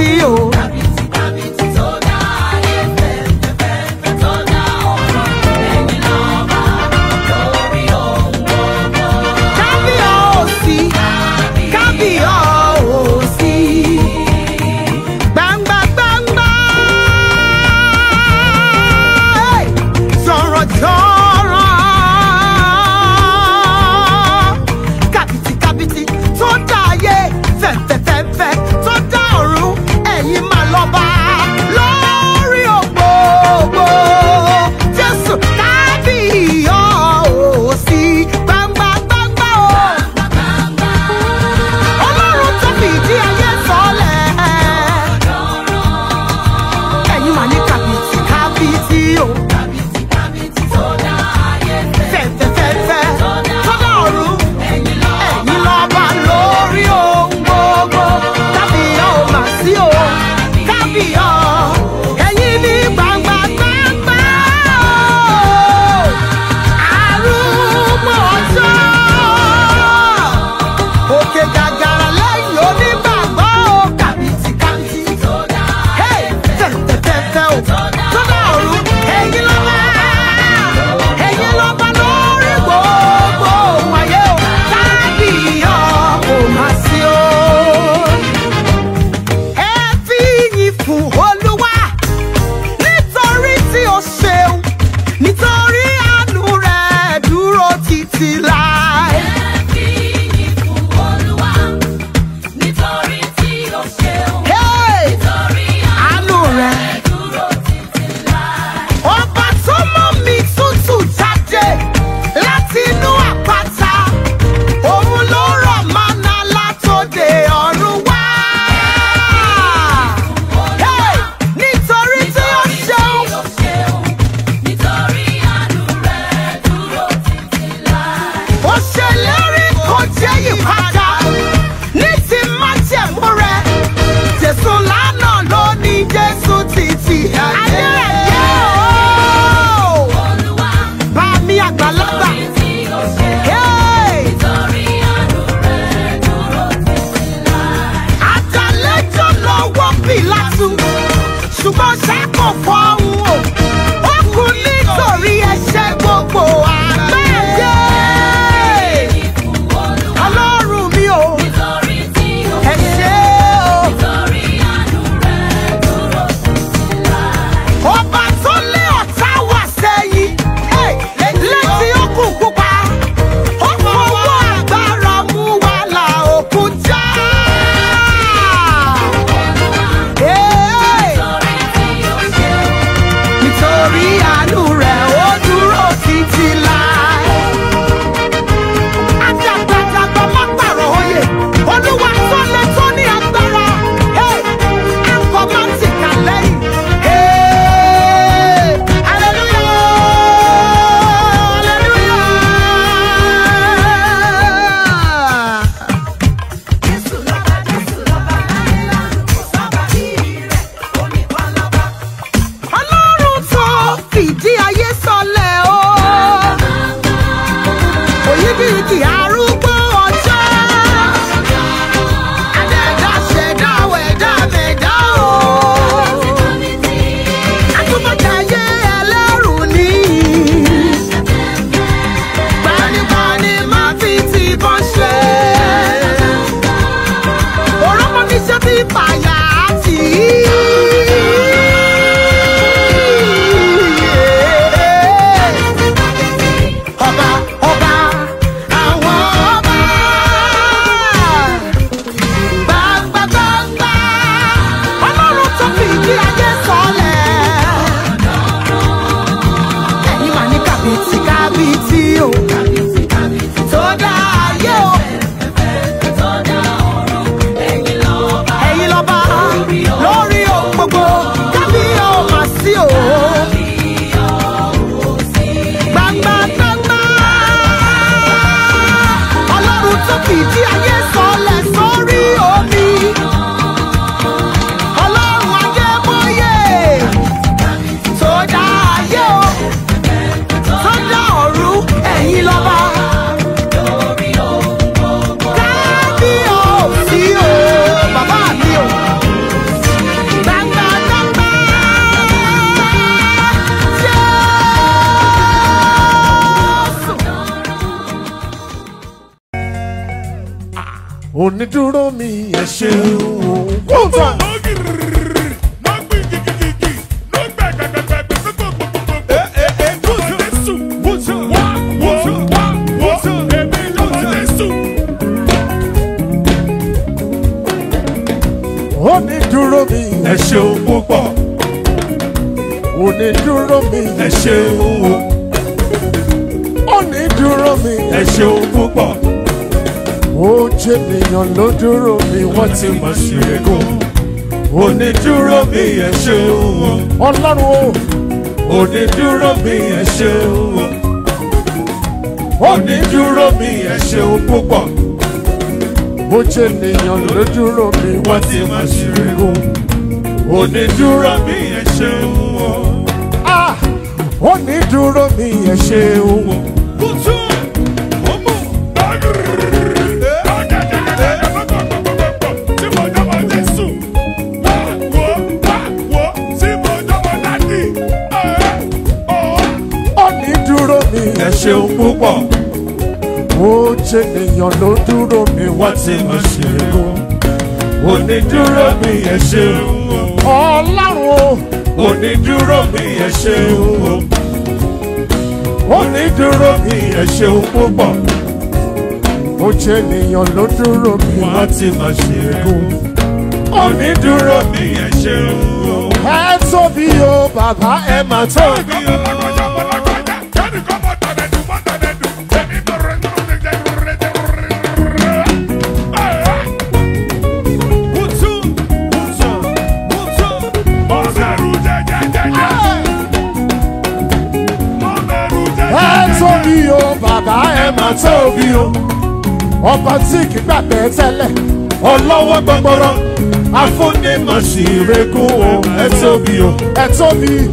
Kabiti o. Ìdí ayé sọlẹ̀ o. Only do not me a shoe. Ẹ ṣeun púpọ̀ onídúró mi ẹ ṣeun onídúró mi ẹ ṣeun púpọ̀ oje ènìyàn ló dúró mi wọ́n ti mọ̀ sí ẹ̀gún onídúró mi ẹ ṣeun Ọlọ́run o onídúró mi ẹ ṣeun onídúró mi ẹ ṣeun púpọ̀ oje ènìyàn ló dúró mi wọ́n ti mọ̀ sí ẹ̀gún. Onídúró mi ẹ ṣeun o. Ah! Onídúró mi ẹ ṣeun o. Kútú ọmọ báyìí. Ọ̀gẹ̀dẹ̀gẹ̀dẹ̀ tí mo dábọ̀ Jésù. Báwo tí mo dábọ̀ Dádì. Onídúró mi ẹ ṣeun púpọ̀. Ó jẹ́ èèyàn ló dúró mi wá tí mo ṣe é. Onídúró mi ẹ ṣeun o. Ọlọ́run o onídúró mi ẹ ṣeun o onídúró mi ẹ ṣeun púpọ̀ ó jẹ́ ènìyàn ló dúró mi wọ́n ti máa ṣe ẹ̀gún onídúró mi ẹ ṣeun o ẹ tóbi o bàbá ẹ máa tóbi o. Tóbi o ọba tí kìí gbàgbé tẹ́lẹ̀ ọlọ́wọ́ gbọgbọrọ afúnni mọ̀ sí ìrẹ́kùn o ẹ tóbi o ẹ tóbi.